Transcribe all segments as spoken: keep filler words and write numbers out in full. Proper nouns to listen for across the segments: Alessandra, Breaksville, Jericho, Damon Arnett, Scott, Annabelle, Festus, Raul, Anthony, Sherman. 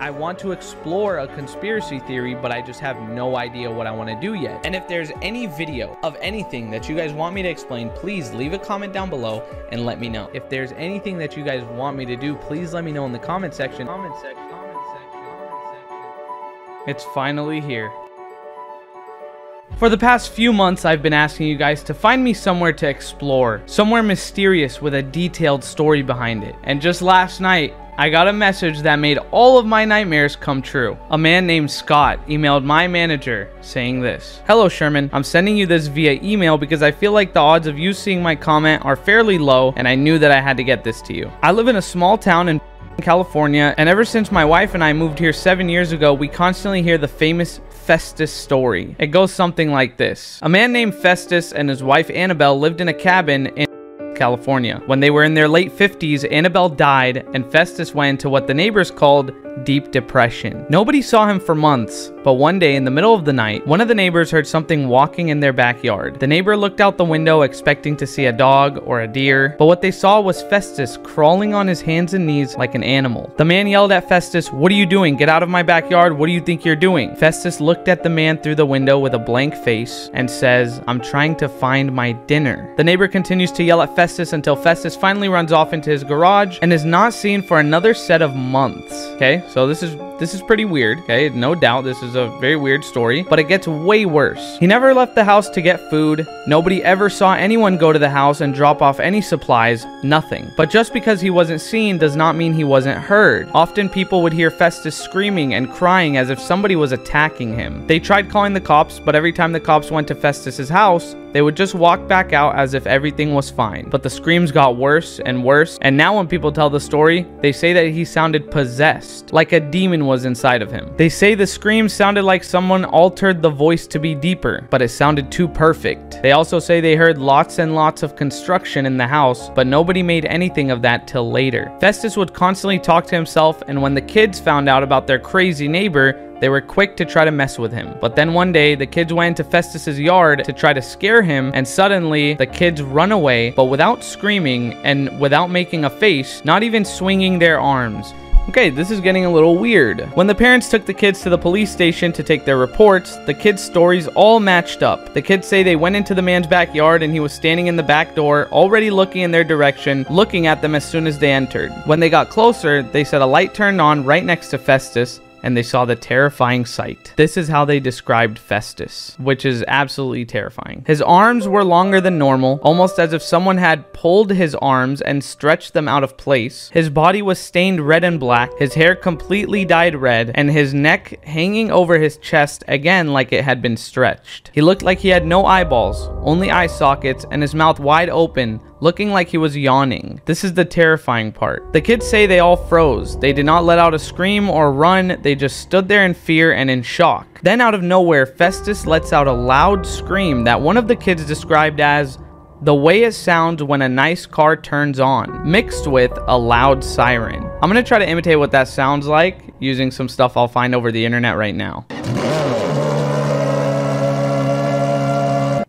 I want to explore a conspiracy theory, but I just have no idea what I want to do yet. And if there's any video of anything that you guys want me to explain, please leave a comment down below and let me know. If there's anything that you guys want me to do, please let me know in the comment section. Comment section. Comment section. Comment section. It's finally here. For the past few months, I've been asking you guys to find me somewhere to explore, somewhere mysterious with a detailed story behind it. And just last night, I got a message that made all of my nightmares come true. A man named Scott emailed my manager saying this: "Hello Sherman, I'm sending you this via email because I feel like the odds of you seeing my comment are fairly low and I knew that I had to get this to you. I live in a small town in California, and ever since my wife and I moved here seven years ago, we constantly hear the famous Festus story. It goes something like this. A man named Festus and his wife Annabelle lived in a cabin in California. When they were in their late fifties, Annabelle died and Festus went into what the neighbors called deep depression. Nobody saw him for months, but one day in the middle of the night, one of the neighbors heard something walking in their backyard. The neighbor looked out the window expecting to see a dog or a deer, but what they saw was Festus crawling on his hands and knees like an animal. The man yelled at Festus, "What are you doing? Get out of my backyard. What do you think you're doing?" Festus looked at the man through the window with a blank face and says, "I'm trying to find my dinner." The neighbor continues to yell at Festus until Festus finally runs off into his garage and is not seen for another set of months. Okay, so this is this is pretty weird, okay? No doubt this is a very weird story, but it gets way worse. He never left the house to get food. Nobody ever saw anyone go to the house and drop off any supplies, nothing. But just because he wasn't seen does not mean he wasn't heard. Often people would hear Festus screaming and crying as if somebody was attacking him. They tried calling the cops, but every time the cops went to Festus's house, they would just walk back out as if everything was fine. But the screams got worse and worse, and now when people tell the story, they say that he sounded possessed, like a demon was inside of him. They say the screams sounded like someone altered the voice to be deeper, but it sounded too perfect. They also say they heard lots and lots of construction in the house, but nobody made anything of that till later. Festus would constantly talk to himself, and when the kids found out about their crazy neighbor, they were quick to try to mess with him. But then one day, the kids went into Festus's yard to try to scare him, and suddenly, the kids run away, but without screaming and without making a face, not even swinging their arms. Okay, this is getting a little weird. When the parents took the kids to the police station to take their reports, the kids' stories all matched up. The kids say they went into the man's backyard and he was standing in the back door, already looking in their direction, looking at them as soon as they entered. When they got closer, they said a light turned on right next to Festus, and they saw the terrifying sight. This is how they described Festus, which is absolutely terrifying. His arms were longer than normal, almost as if someone had pulled his arms and stretched them out of place. His body was stained red and black, his hair completely dyed red, and his neck hanging over his chest again like it had been stretched. He looked like he had no eyeballs, only eye sockets, and his mouth wide open, looking like he was yawning. This is the terrifying part. The kids say they all froze. They did not let out a scream or run. They just stood there in fear and in shock. Then out of nowhere, Festus lets out a loud scream that one of the kids described as the way it sounds when a nice car turns on, mixed with a loud siren. I'm gonna try to imitate what that sounds like using some stuff I'll find over the internet right now.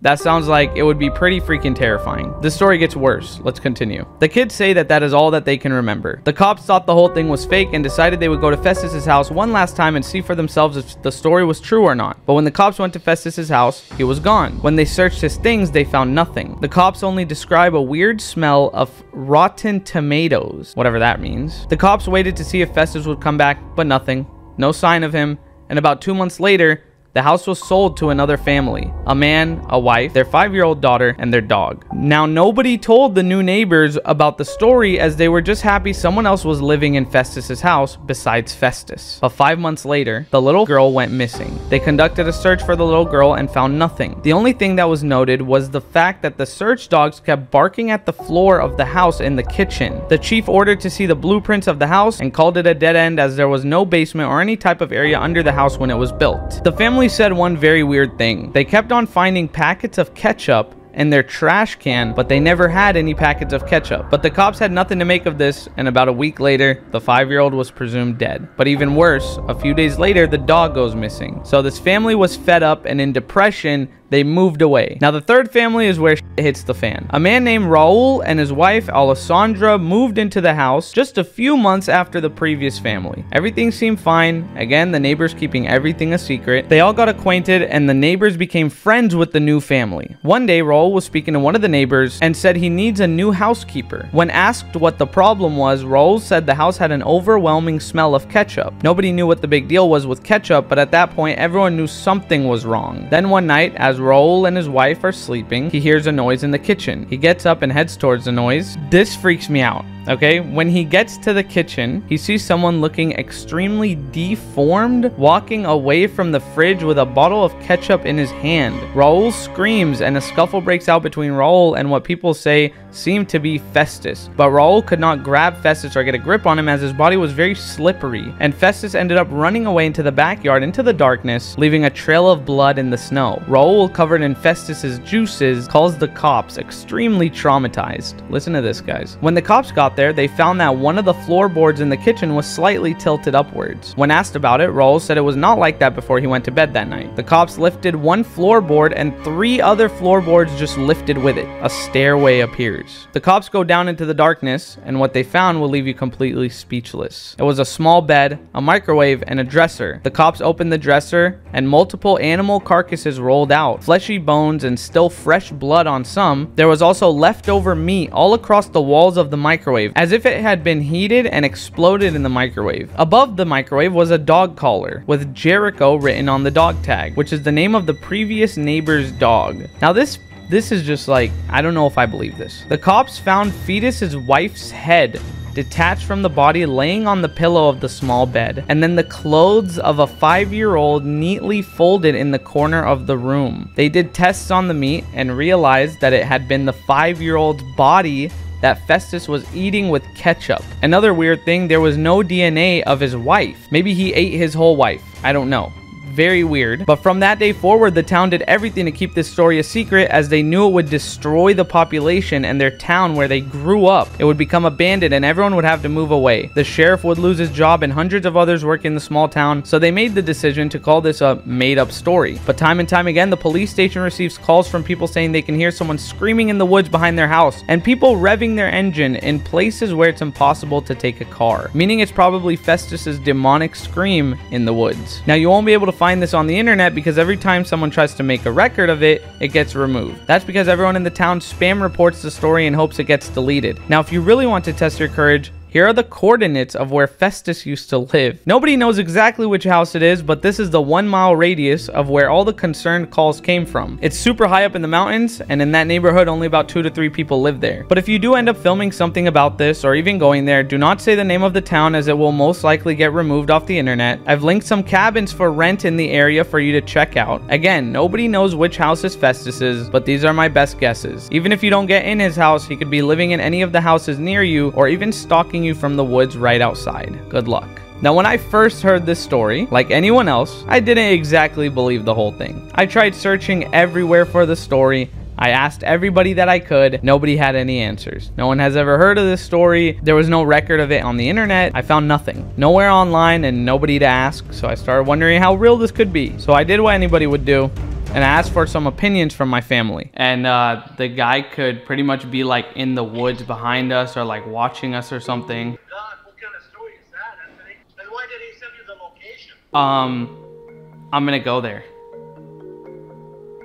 That sounds like it would be pretty freaking terrifying. The story gets worse. Let's continue. The kids say that that is all that they can remember. The cops thought the whole thing was fake and decided they would go to Festus's house one last time and see for themselves if the story was true or not. But when the cops went to Festus's house, he was gone. When they searched his things, they found nothing. The cops only describe a weird smell of rotten tomatoes, whatever that means. The cops waited to see if Festus would come back, but nothing. No sign of him. And about two months later, the house was sold to another family, a man, a wife, their five-year-old daughter, and their dog. Now, nobody told the new neighbors about the story as they were just happy someone else was living in Festus's house besides Festus. But five months later, the little girl went missing. They conducted a search for the little girl and found nothing. The only thing that was noted was the fact that the search dogs kept barking at the floor of the house in the kitchen. The chief ordered to see the blueprints of the house and called it a dead end as there was no basement or any type of area under the house when it was built. The family said one very weird thing. They kept on finding packets of ketchup in their trash can, but they never had any packets of ketchup. But the cops had nothing to make of this, and about a week later, the five-year-old was presumed dead. But even worse, a few days later, the dog goes missing. So this family was fed up and in depression. They moved away. Now the third family is where shit hits the fan. A man named Raul and his wife Alessandra moved into the house just a few months after the previous family. Everything seemed fine. Again, the neighbors keeping everything a secret. They all got acquainted and the neighbors became friends with the new family. One day, Raul was speaking to one of the neighbors and said he needs a new housekeeper. When asked what the problem was, Raul said the house had an overwhelming smell of ketchup. Nobody knew what the big deal was with ketchup, but at that point, everyone knew something was wrong. Then one night, as Raul and his wife are sleeping, he hears a noise in the kitchen. He gets up and heads towards the noise. This freaks me out. Okay, when he gets to the kitchen, he sees someone looking extremely deformed walking away from the fridge with a bottle of ketchup in his hand. Raul screams and a scuffle breaks out between Raul and what people say seemed to be Festus. But Raul could not grab Festus or get a grip on him as his body was very slippery. And Festus ended up running away into the backyard into the darkness, leaving a trail of blood in the snow. Raul, covered in Festus's juices, calls the cops, extremely traumatized. Listen to this, guys. When the cops got there, they found that one of the floorboards in the kitchen was slightly tilted upwards. When asked about it, Raul said it was not like that before he went to bed that night. The cops lifted one floorboard and three other floorboards just lifted with it. A stairway appears. The cops go down into the darkness, and what they found will leave you completely speechless. It was a small bed, a microwave, and a dresser. The cops opened the dresser, and multiple animal carcasses rolled out, fleshy bones and still fresh blood on some. There was also leftover meat all across the walls of the microwave, as if it had been heated and exploded in the microwave. Above the microwave was a dog collar with Jericho written on the dog tag, which is the name of the previous neighbor's dog. Now this this is just like, I don't know if I believe this. The cops found Fetus's wife's head detached from the body laying on the pillow of the small bed, and then the clothes of a five-year-old neatly folded in the corner of the room. They did tests on the meat and realized that it had been the five-year-old's body that Festus was eating with ketchup. Another weird thing, there was no D N A of his wife. Maybe he ate his whole wife. I don't know. Very weird. But from that day forward, the town did everything to keep this story a secret, as they knew it would destroy the population and their town where they grew up. It would become abandoned and everyone would have to move away. The sheriff would lose his job and hundreds of others work in the small town, so they made the decision to call this a made-up story. But time and time again, the police station receives calls from people saying they can hear someone screaming in the woods behind their house, and people revving their engine in places where it's impossible to take a car, meaning it's probably Festus's demonic scream in the woods. Now, you won't be able to find this on the internet, because every time someone tries to make a record of it, it gets removed. That's because everyone in the town spam reports the story in hopes it gets deleted. Now, if you really want to test your courage, here are the coordinates of where Festus used to live. Nobody knows exactly which house it is, but this is the one mile radius of where all the concerned calls came from. It's super high up in the mountains, and in that neighborhood, only about two to three people live there. But if you do end up filming something about this, or even going there, do not say the name of the town, as it will most likely get removed off the internet. I've linked some cabins for rent in the area for you to check out. Again, nobody knows which house is Festus's, but these are my best guesses. Even if you don't get in his house, he could be living in any of the houses near you, or even stalking you from the woods right outside. Good luck. Now, when I first heard this story, like anyone else, I didn't exactly believe the whole thing. I tried searching everywhere for the story. I asked everybody that I could. Nobody had any answers. No one has ever heard of this story. There was no record of it on the internet. I found nothing. Nowhere online and nobody to ask, so I started wondering how real this could be. So I did what anybody would do, and I asked for some opinions from my family. And uh, the guy could pretty much be like in the woods behind us, or like watching us or something. God, what kind of story is that, Anthony? And why did he send you the location? Um, I'm gonna go there.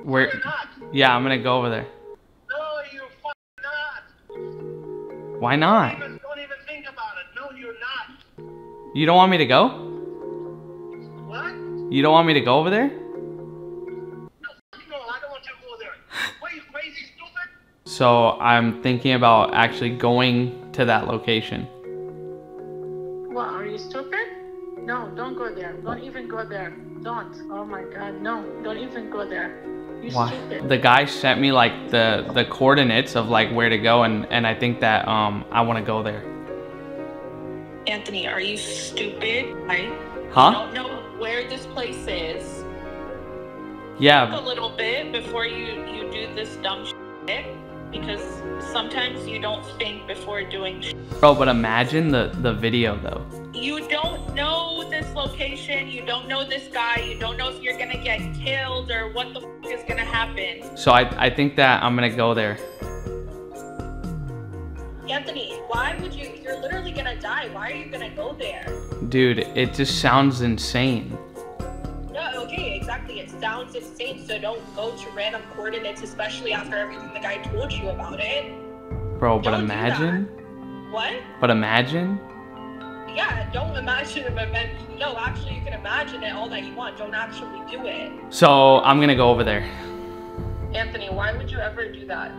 Where? Yeah, I'm gonna go over there. No, you're fucking not. Why not? Don't even, don't even think about it. No, you're not. You don't want me to go? What? You don't want me to go over there? So I'm thinking about actually going to that location. What, are you stupid? No, don't go there. Don't even go there. Don't. Oh my God, no. Don't even go there. You're Why? Stupid. The guy sent me like the, the coordinates of like where to go, and, and I think that um I want to go there. Anthony, are you stupid? I huh? don't know where this place is. Yeah. Think a little bit before you, you do this dumb shit. Because sometimes you don't think before doing. Bro, but imagine the the video though. You don't know this location, you don't know this guy, you don't know if you're gonna get killed or what the fuck is gonna happen. So I, I think that I'm gonna go there. Anthony, why would you, you're literally gonna die, why are you gonna go there? Dude, it just sounds insane. No, okay, exactly, it sounds insane, so don't go to random coordinates, especially after everything the guy told you about it. Bro, but don't imagine. What? But imagine. Yeah, don't imagine it, but no, actually, you can imagine it all that you want. Don't actually do it. So, I'm gonna go over there. Anthony, why would you ever do that?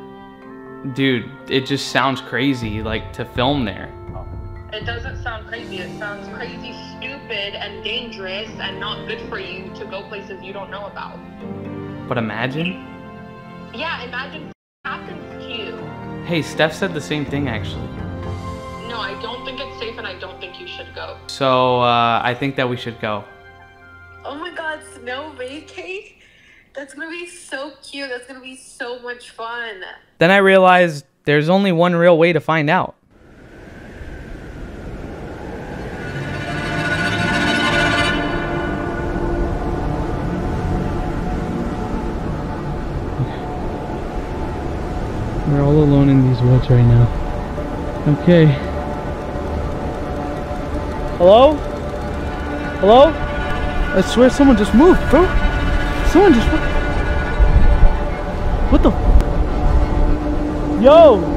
Dude, it just sounds crazy, like, to film there. It doesn't sound crazy. It sounds crazy, stupid, and dangerous, and not good for you to go places you don't know about. But imagine? Yeah, imagine what happens to you. Hey, Steph said the same thing, actually. No, I don't think it's safe, and I don't think you should go. So, uh, I think that we should go. Oh my god, snow vacay? That's gonna be so cute. That's gonna be so much fun. Then I realized there's only one real way to find out. We're all alone in these woods right now. Okay. Hello? Hello? I swear someone just moved, bro. Someone just moved. What the? Yo!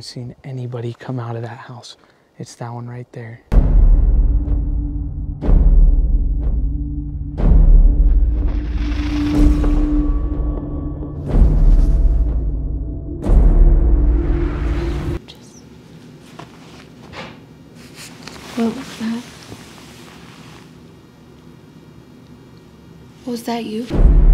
Seen anybody come out of that house. It's that one right there. What was that? Was that you?